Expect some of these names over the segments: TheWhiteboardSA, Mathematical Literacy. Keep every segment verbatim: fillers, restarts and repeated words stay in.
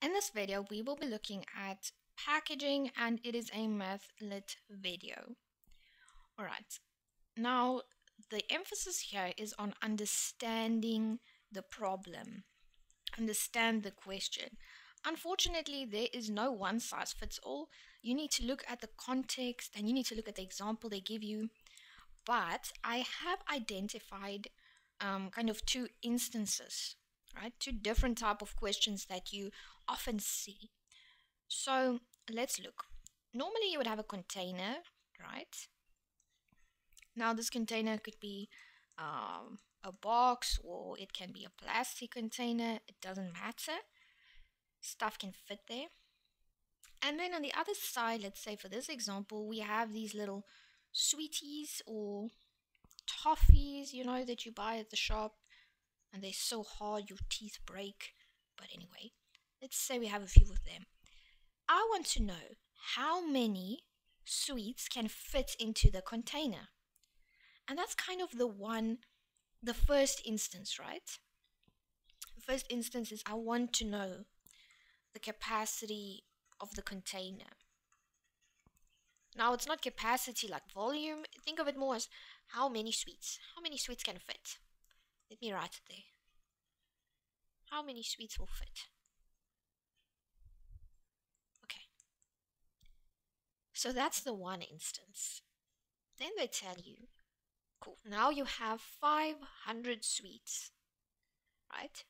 In this video, we will be looking at packaging, and it is a math lit video. All right, now the emphasis here is on understanding the problem, understand the question. Unfortunately, there is no one size fits all. You need to look at the context and you need to look at the example they give you. But I have identified um, kind of two instances, right? Two different type of questions that you often see. So let's look. Normally you would have a container, right? Now this container could be um, a box, or it can be a plastic container. It doesn't matter. Stuff can fit there. And then on the other side, let's say for this example, we have these little sweeties or toffees, you know, that you buy at the shop, and they're so hard your teeth break. But anyway, let's say we have a few of them. I want to know how many sweets can fit into the container. And that's kind of the one, the first instance, right? The first instance is I want to know the capacity of the container. Now, it's not capacity like volume. Think of it more as how many sweets. How many sweets can fit? Let me write it there. How many sweets will fit? Okay. So that's the one instance. Then they tell you, cool, now you have five hundred sweets, right?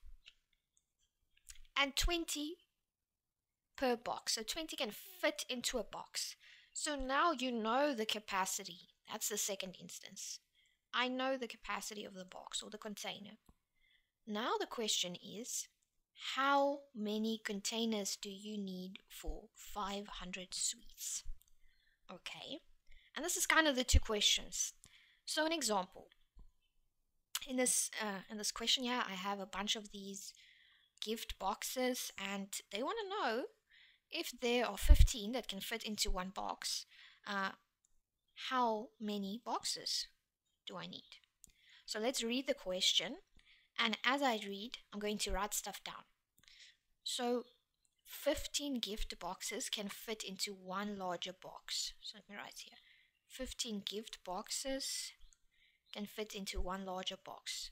And twenty per box. So twenty can fit into a box. So now you know the capacity. That's the second instance. I know the capacity of the box or the container. Now the question is, how many containers do you need for five hundred sweets? Okay. And this is kind of the two questions. So an example. In this, uh, in this question here, I have a bunch of these gift boxes, and they want to know if there are fifteen that can fit into one box, uh, how many boxes do I need? So let's read the question, and as I read, I'm going to write stuff down. So fifteen gift boxes can fit into one larger box. So let me write here. fifteen gift boxes can fit into one larger box.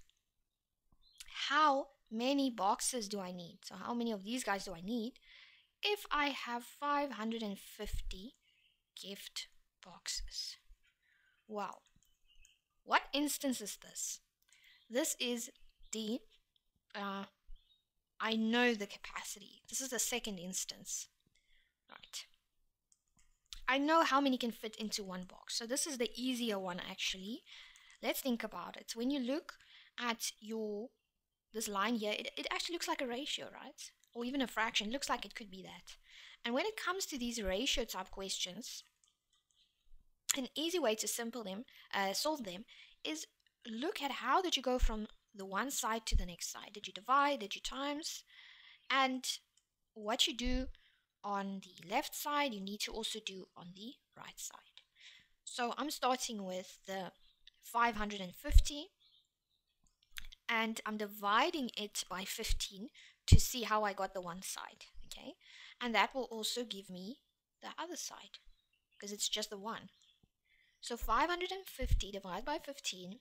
How many boxes do I need? So how many of these guys do I need if I have five hundred fifty gift boxes? Wow. What instance is this? This is the, uh, I know the capacity. This is the second instance. Right. I know how many can fit into one box. So this is the easier one, actually. Let's think about it. When you look at your this line here, it, it actually looks like a ratio, right? Or even a fraction. It looks like it could be that. And when it comes to these ratio type questions, an easy way to simple them, uh, solve them, is look at how did you go from the one side to the next side. Did you divide? Did you times? And what you do on the left side, you need to also do on the right side. So I'm starting with the five hundred fifty. And I'm dividing it by fifteen to see how I got the one side, okay? And that will also give me the other side, because it's just the one. So five hundred fifty divided by fifteen,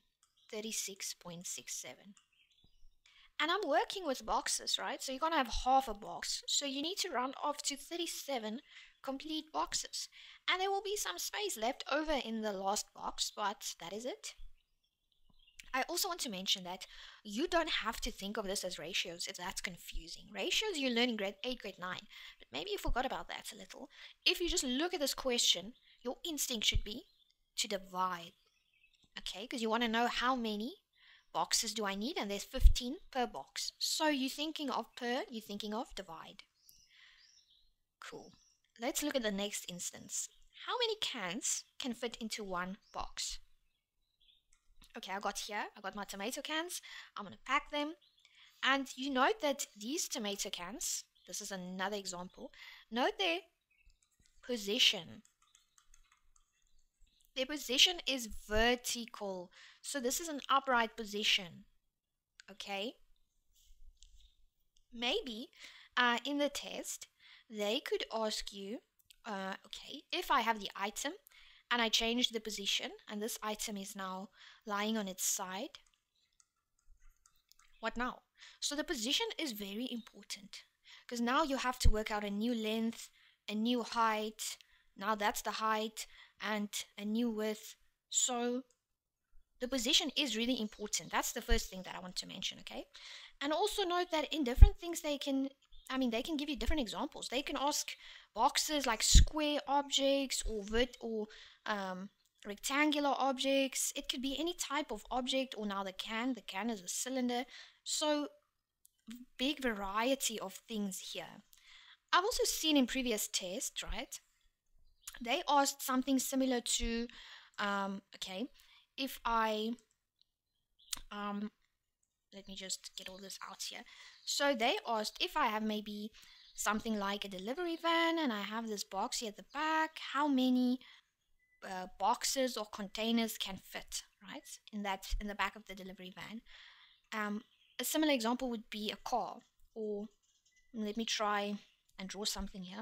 thirty-six point six seven. And I'm working with boxes, right? So you're going to have half a box. So you need to round off to thirty-seven complete boxes. And there will be some space left over in the last box, but that is it. I also want to mention that you don't have to think of this as ratios if that's confusing. Ratios you learn in grade eight, grade nine, but maybe you forgot about that a little. If you just look at this question, your instinct should be to divide, okay? Because you want to know how many boxes do I need, and there's fifteen per box. So you're thinking of per, you're thinking of divide. Cool. Let's look at the next instance. How many cans can fit into one box? Okay, I got here, I got my tomato cans, I'm going to pack them. And you note that these tomato cans, this is another example, note their position. Their position is vertical. So this is an upright position, okay? Maybe Uh, in the test, they could ask you, uh, okay, if I have the item and I change the position and this item is now lying on its side, what now? So the position is very important because now you have to work out a new length, a new height, now that's the height, and a new width. So the position is really important. That's the first thing that I want to mention, okay? And also note that in different things they can, I mean, they can give you different examples. They can ask boxes like square objects or vert or um, rectangular objects. It could be any type of object, or now the can. The can is a cylinder. So big variety of things here. I've also seen in previous tests, right? They asked something similar to, um, okay, if I, um, let me just get all this out here. So they asked if I have maybe something like a delivery van and I have this box here at the back, how many uh, boxes or containers can fit, right, in that, in the back of the delivery van. Um, a similar example would be a car, or let me try and draw something here.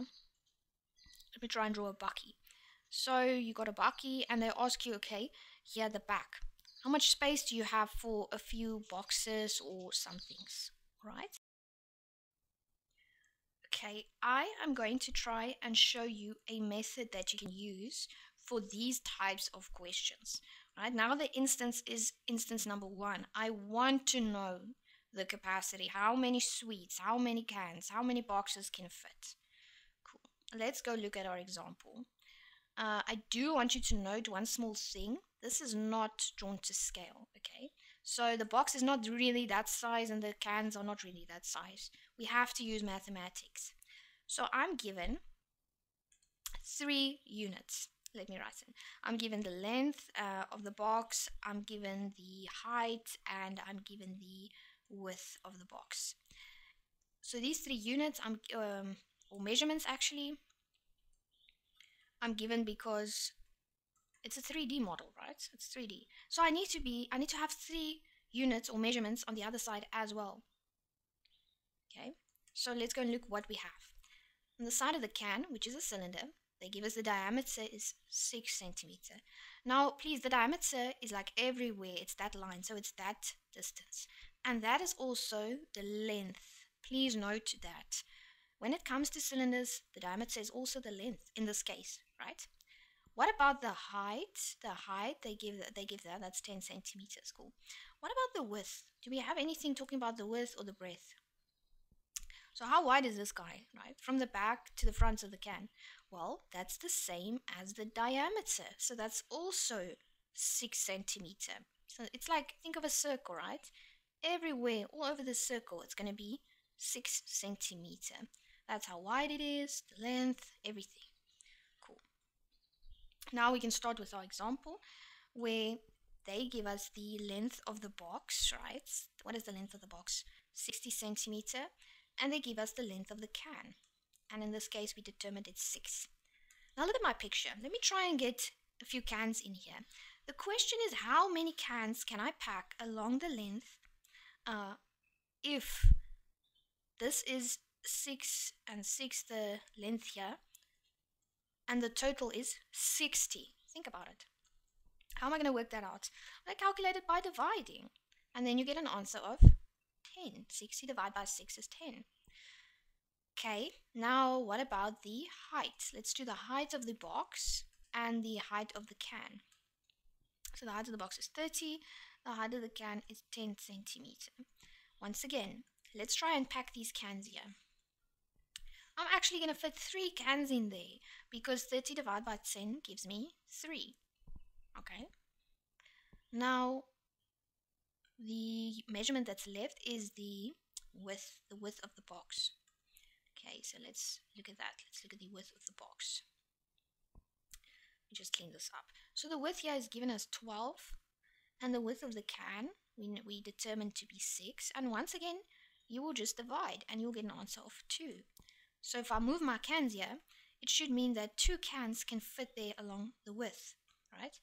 Let me try and draw a bucky. So you got a bucky and they ask you, okay, here at the back, how much space do you have for a few boxes or some things, right? Okay, I am going to try and show you a method that you can use for these types of questions. Right now the instance is instance number one. I want to know the capacity, how many sweets, how many cans, how many boxes can fit. Let's go look at our example. Uh, I do want you to note one small thing. This is not drawn to scale, okay? So the box is not really that size and the cans are not really that size. We have to use mathematics. So I'm given three units. Let me write in. I'm given the length uh, of the box, I'm given the height, and I'm given the width of the box. So these three units, I'm... Um, or measurements actually, I'm given because it's a three D model, right? It's three D. So I need to be, I need to have three units or measurements on the other side as well. Okay, so let's go and look what we have. On the side of the can, which is a cylinder, they give us the diameter is six centimeter. Now, please, the diameter is like everywhere. It's that line, so it's that distance. And that is also the length. Please note that. When it comes to cylinders, the diameter is also the length in this case, right? What about the height? The height they give they give that, that's ten centimeters, cool. What about the width? Do we have anything talking about the width or the breadth? So how wide is this guy, right? From the back to the front of the can. Well, that's the same as the diameter. So that's also six centimeter. So it's like, think of a circle, right? Everywhere, all over the circle, it's gonna be six centimeter. That's how wide it is, the length, everything. Cool. Now we can start with our example where they give us the length of the box, right? What is the length of the box? sixty centimeter. And they give us the length of the can. And in this case, we determined it's six. Now look at my picture. Let me try and get a few cans in here. The question is, how many cans can I pack along the length uh, if this is six and six, the length here, and the total is sixty. Think about it. How am I going to work that out? I calculate it by dividing, and then you get an answer of ten. sixty divided by six is ten. Okay, now what about the height? Let's do the height of the box and the height of the can. So the height of the box is thirty, the height of the can is ten centimeter. Once again, let's try and pack these cans here. I'm actually going to fit three cans in there because thirty divided by ten gives me three. Okay. Now, the measurement that's left is the width, the width of the box. Okay, so let's look at that. Let's look at the width of the box. Let me just clean this up. So the width here is given as twelve, and the width of the can we, we determined to be six. And once again, you will just divide and you'll get an answer of two. So if I move my cans here, it should mean that two cans can fit there along the width, right?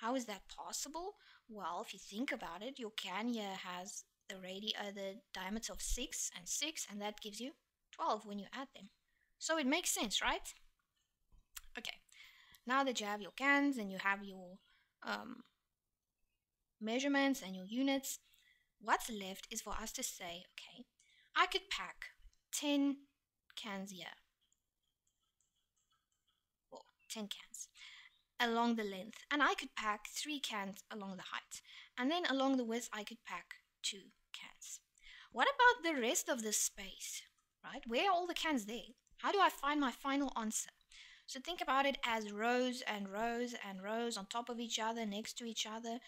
How is that possible? Well, if you think about it, your can here has the radius, uh, the diameter of six and six, and that gives you twelve when you add them. So it makes sense, right? Okay, now that you have your cans and you have your um, measurements and your units, what's left is for us to say, okay, I could pack ten cans here, well, ten cans along the length, and I could pack three cans along the height, and then along the width I could pack two cans. What about the rest of this space, right? Where are all the cans there? How do I find my final answer? So think about it as rows and rows and rows on top of each other, next to each other,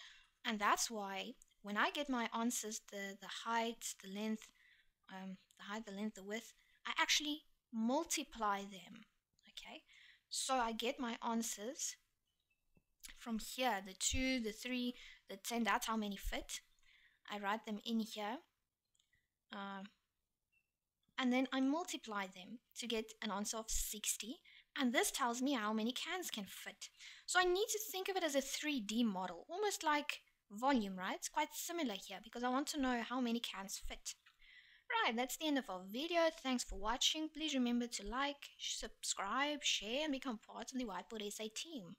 and that's why when I get my answers, the, the height, the length, um, the height, the length, the width, I actually multiply them, okay? So I get my answers from here, the two, the three, the ten, that's how many fit. I write them in here, uh, and then I multiply them to get an answer of sixty, and this tells me how many cans can fit. So I need to think of it as a three D model, almost like volume, right? It's quite similar here because I want to know how many cans fit. Right, that's the end of our video. Thanks for watching. Please remember to like, subscribe, share, and become part of the Whiteboard S A team.